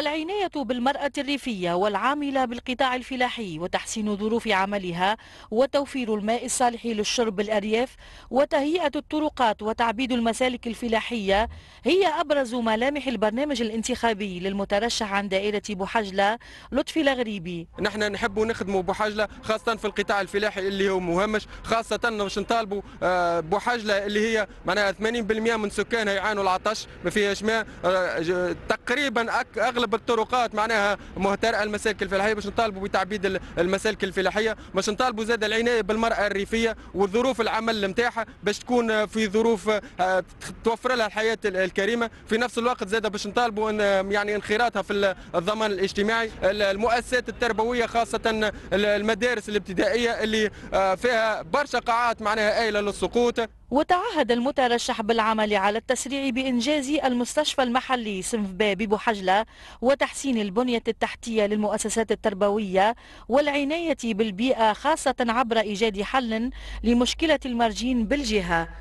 العناية بالمرأة الريفية والعاملة بالقطاع الفلاحي وتحسين ظروف عملها وتوفير الماء الصالح للشرب الأرياف وتهيئة الطرقات وتعبيد المسالك الفلاحية هي أبرز ملامح البرنامج الانتخابي للمترشح عن دائرة بوحجلة لطفي الغريبي. نحن نحب نخدموا بوحجلة خاصة في القطاع الفلاحي اللي هو مهمش، خاصة باش نطالبوا بوحجلة اللي هي معناها 80% من سكانها يعانوا العطش، ما فيهاش ماء، تقريبا اغلب الطرقات معناها مهترئه، المسالك الفلاحيه، باش نطالبوا بتعبيد المسالك الفلاحيه، باش نطالبوا زاد العنايه بالمراه الريفيه وظروف العمل نتاعها باش تكون في ظروف توفر لها الحياه الكريمه، في نفس الوقت زاد باش نطالبوا يعني انخراطها في الضمان الاجتماعي، المؤسسات التربويه خاصه المدارس الابتدائيه اللي فيها برشا قاعات معناها آيلة للسقوط. وتعهد المترشح بالعمل على التسريع بإنجاز المستشفى المحلي صنف ب بوحجلة وتحسين البنية التحتية للمؤسسات التربوية والعناية بالبيئة، خاصة عبر إيجاد حل لمشكلة المرجين بالجهة.